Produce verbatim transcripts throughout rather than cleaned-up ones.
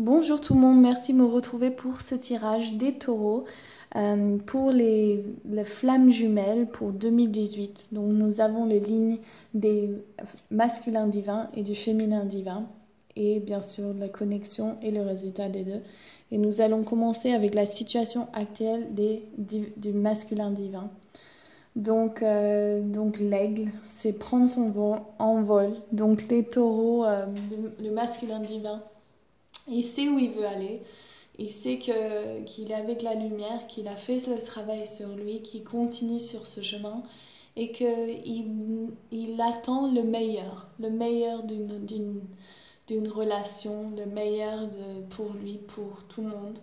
Bonjour tout le monde, merci de me retrouver pour ce tirage des taureaux euh, pour les, les flammes jumelles pour deux mille dix-huit. Donc nous avons les lignes des masculins divins et du féminin divin et bien sûr la connexion et le résultat des deux. Et nous allons commencer avec la situation actuelle des, du, du masculin divin. Donc, euh, donc l'aigle, c'est prendre son vol en vol. Donc les taureaux, euh, le, le masculin divin, il sait où il veut aller, il sait que qu'il est avec la lumière, qu'il a fait le travail sur lui, qu'il continue sur ce chemin et qu'il il attend le meilleur, le meilleur d'une d'une d'une relation, le meilleur de, pour lui, pour tout le monde.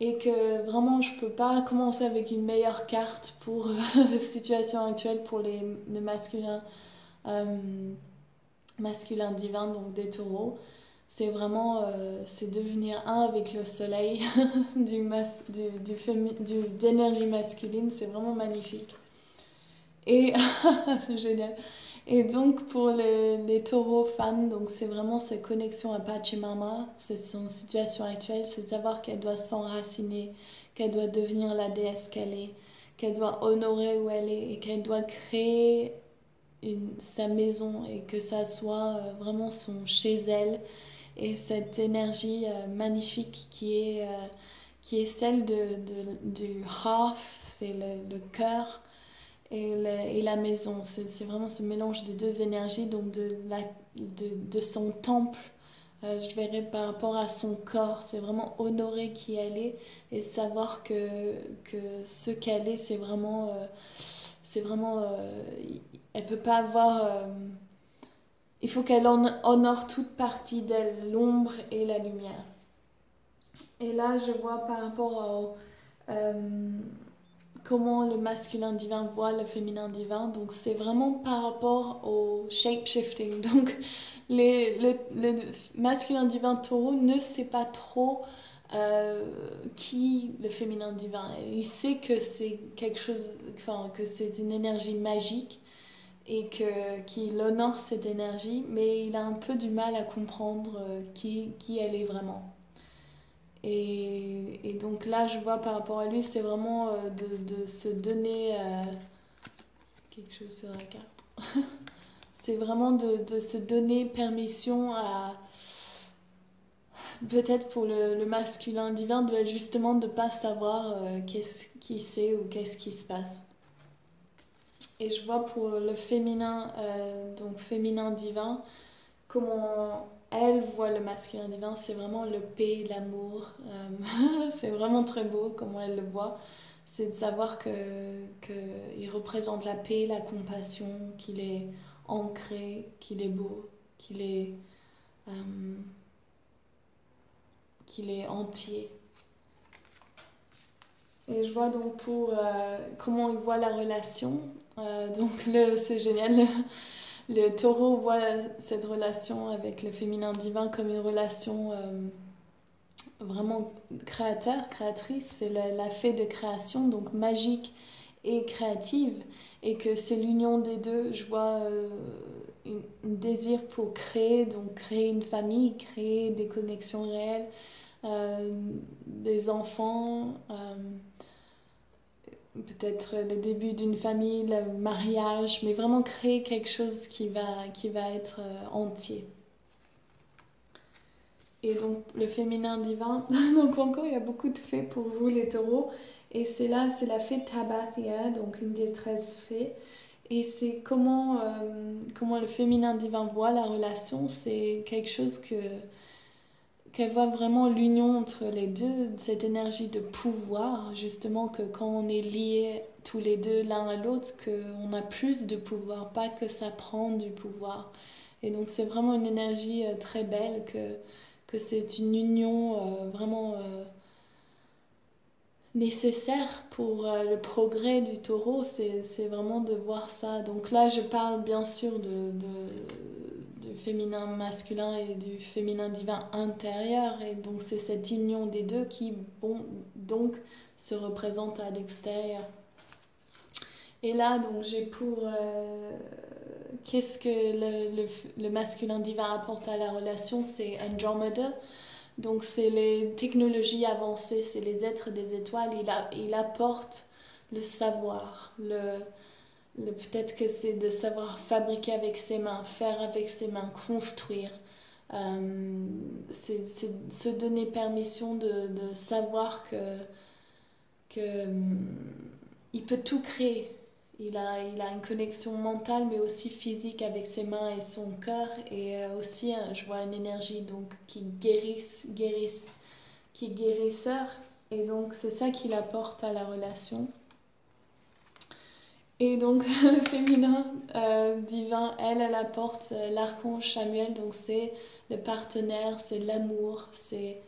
Et que vraiment je peux pas commencer avec une meilleure carte pour la situation actuelle pour les, les masculins, euh, masculins divins, donc des taureaux. C'est vraiment, euh, c'est devenir un avec le soleil du mas du, du du, d'énergie masculine, c'est vraiment magnifique. Et c'est génial. Et donc pour les, les taureaux femmes, donc c'est vraiment cette connexion à Pachimama, c'est son situation actuelle, c'est de savoir qu'elle doit s'enraciner, qu'elle doit devenir la déesse qu'elle est, qu'elle doit honorer où elle est et qu'elle doit créer une, sa maison et que ça soit euh, vraiment son chez elle. Et cette énergie euh, magnifique qui est, euh, qui est celle de, de, du hearth, c'est le, le cœur, et, et la maison. C'est vraiment ce mélange des deux énergies, donc de, la, de, de son temple, euh, je verrais par rapport à son corps. C'est vraiment honorer qui elle est et savoir que, que ce qu'elle est, c'est vraiment... Euh, c'est vraiment euh, elle peut pas avoir... Euh, Il faut qu'elle honore toute partie d'elle, l'ombre et la lumière. Et là, je vois par rapport à euh, comment le masculin divin voit le féminin divin. Donc, c'est vraiment par rapport au shape-shifting. Donc, les, le, le masculin divin taureau ne sait pas trop euh, qui le féminin divin est. Il sait que c'est quelque chose, enfin, que c'est une énergie magique, et qu'il honore cette énergie, mais il a un peu du mal à comprendre qui, qui elle est vraiment. Et, et donc là, je vois par rapport à lui, c'est vraiment de, de se donner euh, quelque chose sur la carte. C'est vraiment de, de se donner permission à... Peut-être pour le, le masculin divin, de, justement de ne pas savoir euh, qu'est-ce qui c'est ou qu'est-ce qui se passe. Et je vois pour le féminin, euh, donc féminin divin, comment elle voit le masculin divin, c'est vraiment le paix, l'amour. Euh, c'est vraiment très beau comment elle le voit. C'est de savoir que, que il représente la paix, la compassion, qu'il est ancré, qu'il est beau, qu'il est, euh, qu'il est entier. Et je vois donc pour euh, comment il voit la relation. Euh, donc c'est génial, le, le taureau voit cette relation avec le féminin divin comme une relation euh, vraiment créateur, créatrice, c'est la, la fée de création, donc magique et créative, et que c'est l'union des deux. Je vois euh, une, un désir pour créer, donc créer une famille, créer des connexions réelles, euh, des enfants... Euh, peut-être le début d'une famille, le mariage, mais vraiment créer quelque chose qui va, qui va être entier. Et donc le féminin divin, donc encore il y a beaucoup de fées pour vous les taureaux, et c'est là, c'est la fée Tabathia, donc une des treize fées, et c'est comment, euh, comment le féminin divin voit la relation, c'est quelque chose que... qu'elle voit vraiment l'union entre les deux, cette énergie de pouvoir, justement que quand on est liés tous les deux l'un à l'autre, qu'on a plus de pouvoir, pas que ça prend du pouvoir. Et donc c'est vraiment une énergie très belle, que, que c'est une union vraiment nécessaire pour le progrès du taureau, c'est vraiment de voir ça. Donc là je parle bien sûr de... de du féminin masculin et du féminin divin intérieur, et donc c'est cette union des deux qui bon, donc se représente à l'extérieur. Et là donc j'ai pour euh, qu'est-ce que le, le, le masculin divin apporte à la relation, c'est Andromeda, Donc c'est les technologies avancées, c'est les êtres des étoiles, il, a, il apporte le savoir, le, le, peut-être que c'est de savoir fabriquer avec ses mains, faire avec ses mains, construire. Euh, c'est, c'est se donner permission de, de savoir que, que il peut tout créer. Il a, il a une connexion mentale mais aussi physique avec ses mains et son cœur, et aussi je vois une énergie donc qui guérisse, guérisse, qui est guérisseur, et donc c'est ça qu'il apporte à la relation. Et donc le féminin euh, divin, elle, elle apporte l'archange Samuel, donc c'est le partenaire, c'est l'amour, c'est...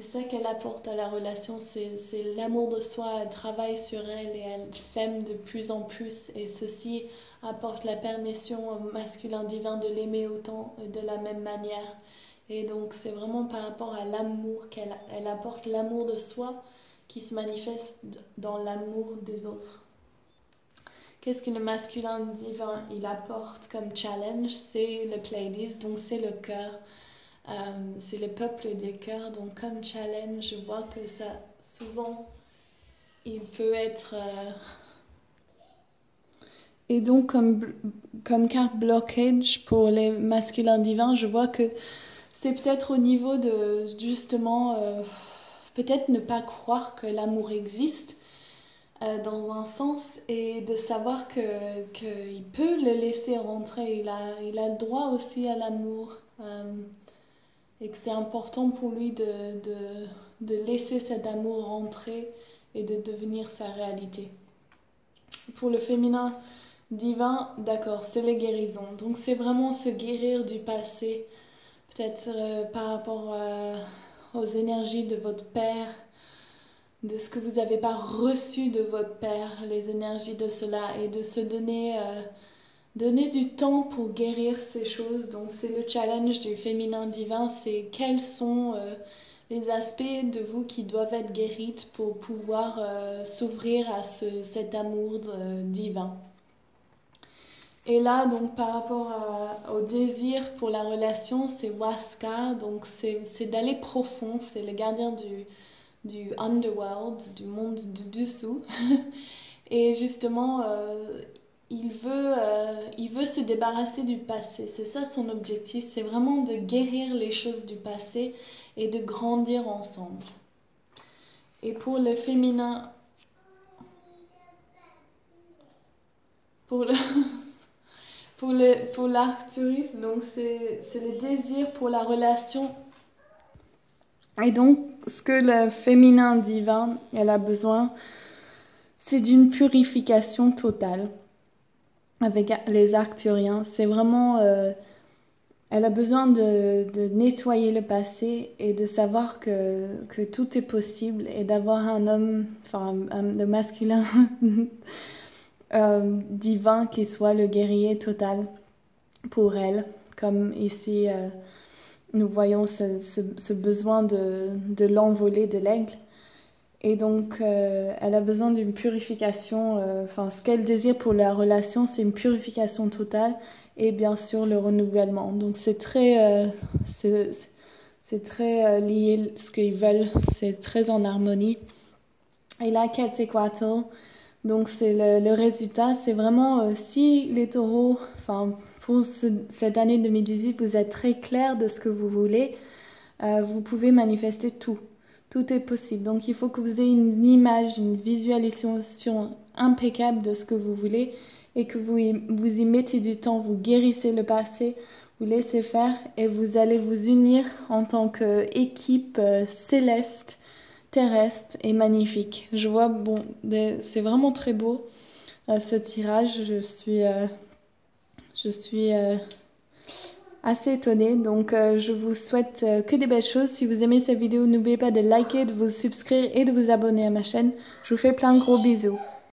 C'est ça qu'elle apporte à la relation, c'est l'amour de soi, elle travaille sur elle et elle s'aime de plus en plus, et ceci apporte la permission au masculin divin de l'aimer autant de la même manière. Et donc c'est vraiment par rapport à l'amour qu'elle elle apporte, l'amour de soi qui se manifeste dans l'amour des autres. Qu'est-ce que le masculin divin il apporte comme challenge? C'est le Pleiades, donc c'est le cœur. Euh, c'est le peuple des cœurs, donc comme challenge, je vois que ça, souvent, il peut être... Euh... Et donc, comme, comme carte blocage pour les masculins divins, je vois que c'est peut-être au niveau de, justement, euh, peut-être ne pas croire que l'amour existe, euh, dans un sens, et de savoir que, que il peut le laisser rentrer, il a, il a le droit aussi à l'amour. Euh, Et que c'est important pour lui de, de, de laisser cet amour rentrer et de devenir sa réalité. Pour le féminin divin, d'accord, c'est les guérisons. Donc c'est vraiment se guérir du passé, peut-être euh, par rapport euh, aux énergies de votre père, de ce que vous n'avez pas reçu de votre père, les énergies de cela, et de se donner... Euh, Donner du temps pour guérir ces choses. Donc c'est le challenge du féminin divin, c'est quels sont euh, les aspects de vous qui doivent être guérites pour pouvoir euh, s'ouvrir à ce, cet amour euh, divin. Et là, donc par rapport à, au désir pour la relation, c'est Waska, donc c'est d'aller profond, c'est le gardien du, du underworld, du monde du dessous. Et justement... Euh, Il veut, euh, il veut se débarrasser du passé, c'est ça son objectif, c'est vraiment de guérir les choses du passé et de grandir ensemble. Et pour le féminin... Pour le... pour le, pour l'Arcturus, donc c'est le désir pour la relation. Et donc, ce que le féminin divin, elle a besoin, c'est d'une purification totale. Avec les Arcturiens, c'est vraiment... Euh, elle a besoin de, de nettoyer le passé et de savoir que, que tout est possible, et d'avoir un homme, enfin un, un masculin euh, divin qui soit le guerrier total pour elle. Comme ici, euh, nous voyons ce, ce, ce besoin de, de l'envolée de l'aigle. Et donc, euh, elle a besoin d'une purification, euh, enfin, ce qu'elle désire pour la relation, c'est une purification totale et bien sûr le renouvellement. Donc, c'est très, euh, c'est très euh, lié ce qu'ils veulent, c'est très en harmonie. Et là, Quetzalcoatl, donc c'est le, le résultat, c'est vraiment euh, si les taureaux, enfin, pour ce, cette année deux mille dix-huit, vous êtes très clair de ce que vous voulez, euh, vous pouvez manifester tout. Tout est possible. Donc il faut que vous ayez une image, une visualisation impeccable de ce que vous voulez, et que vous y, vous y mettez du temps, vous guérissez le passé, vous laissez faire, et vous allez vous unir en tant qu'équipe euh, céleste, terrestre et magnifique. Je vois, bon, c'est vraiment très beau euh, ce tirage, je suis, euh, je suis euh, assez étonnée. Donc euh, je vous souhaite euh, que des belles choses. Si vous aimez cette vidéo, n'oubliez pas de liker, de vous subscrire et de vous abonner à ma chaîne. Je vous fais plein de gros bisous.